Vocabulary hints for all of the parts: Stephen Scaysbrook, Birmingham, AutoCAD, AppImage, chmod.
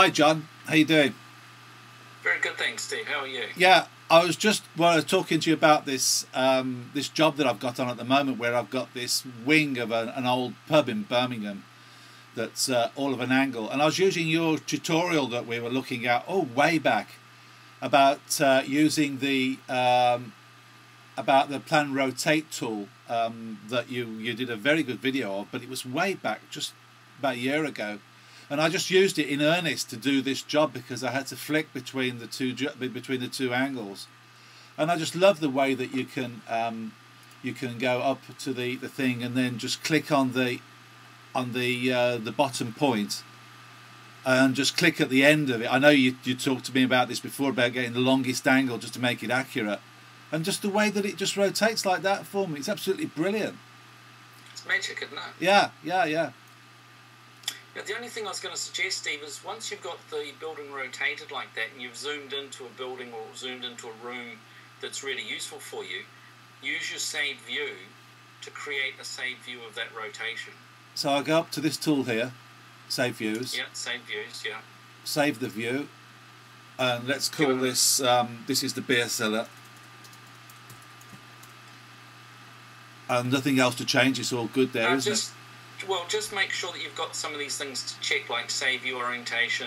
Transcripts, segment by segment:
Hi John, how you doing? Very good, thanks Steve. How are you? Yeah, I was just talking to you about this this job that I've got on at the moment, where I've got this wing of an old pub in Birmingham that's all of an angle, and I was using your tutorial that we were looking at way back about using the about the plan rotate tool that you did a very good video of, but it was way back, just about a year ago, and I just used it in earnest to do this job because I had to flick between the two angles, and I just love the way that you can go up to the thing and then just click on the bottom point and just click at the end of it. I know you talked to me about this before, about getting the longest angle just to make it accurate, and just the way that it just rotates like that for me, it's absolutely brilliant. It's magic, isn't it? Yeah, yeah, yeah. Now, the only thing I was going to suggest, Steve, is once you've got the building rotated like that and you've zoomed into a building or zoomed into a room that's really useful for you, use your saved view to create a saved view of that rotation. So I go up to this tool here, Save Views. Yeah, Save Views, yeah. Save the view, and let's call this, this is the beer cellar. And nothing else to change, it's all good there, isn't it? Well, just make sure that you've got some of these things to check, like save view orientation,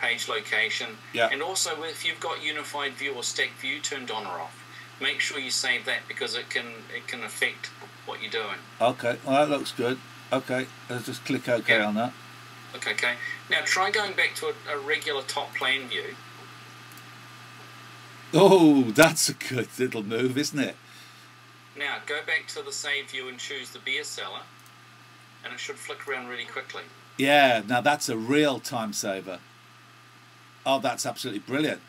page location, and also if you've got unified view or stack view turned on or off, make sure you save that because it can affect what you're doing. Okay, well, that looks good. Okay, let's just click OK on that. Click OK. Now try going back to a regular top plan view. Oh, that's a good little move, isn't it? Now go back to the save view and choose the beer cellar. And it should flick around really quickly. Yeah, now that's a real time saver. Oh, that's absolutely brilliant.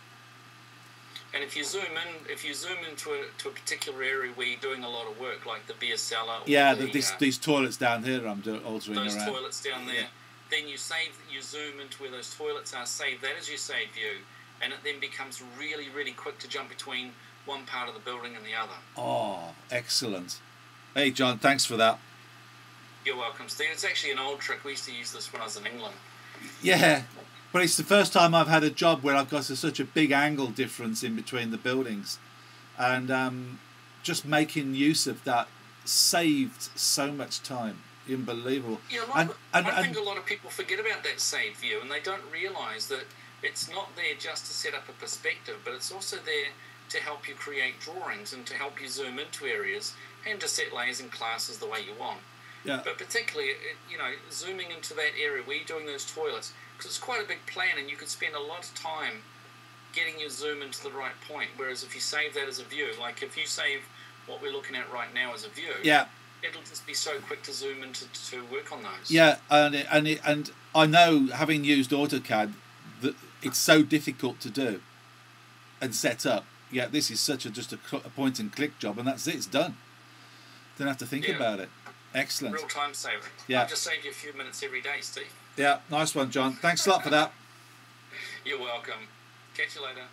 And if you zoom in, into a particular area where you're doing a lot of work, like the beer cellar. Or yeah, these toilets down here. I'm altering those around. Those toilets down there. Yeah. Then you save, you zoom into where those toilets are. Save that as your save view, and it then becomes really, really quick to jump between one part of the building and the other. Oh, excellent. Hey, John, thanks for that. You're welcome, Steve. It's actually an old trick. We used to use this when I was in England. Yeah, but it's the first time I've had a job where I've got such a big angle difference in between the buildings, and just making use of that saved so much time. Unbelievable. Yeah, I think a lot of people forget about that saved view, and they don't realise that it's not there just to set up a perspective, but it's also there to help you create drawings and to help you zoom into areas and to set layers and classes the way you want. Yeah. But particularly, you know, zooming into that area where you're doing those toilets, because it's quite a big plan and you could spend a lot of time getting your zoom into the right point. Whereas if you save that as a view, like if you save what we're looking at right now as a view, it'll just be so quick to zoom into to work on those. Yeah, and I know, having used AutoCAD, that it's so difficult to do and set up. Yeah, this is such just a point and click job, and that's it. It's done. Don't have to think about it. Excellent. Real time saver. Yeah. I've just saved you a few minutes every day, Steve. Yeah, nice one, John. Thanks a lot for that. You're welcome. Catch you later.